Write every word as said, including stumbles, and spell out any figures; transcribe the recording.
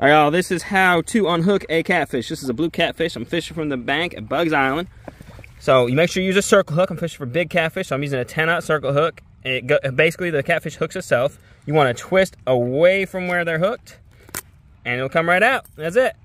All right, y'all, this is how to unhook a catfish. This is a blue catfish. I'm fishing from the bank at Bugs Island. So you make sure you use a circle hook. I'm fishing for big catfish, so I'm using a ten aught circle hook. It go, basically, the catfish hooks itself. You want to twist away from where they're hooked, and it'll come right out. That's it.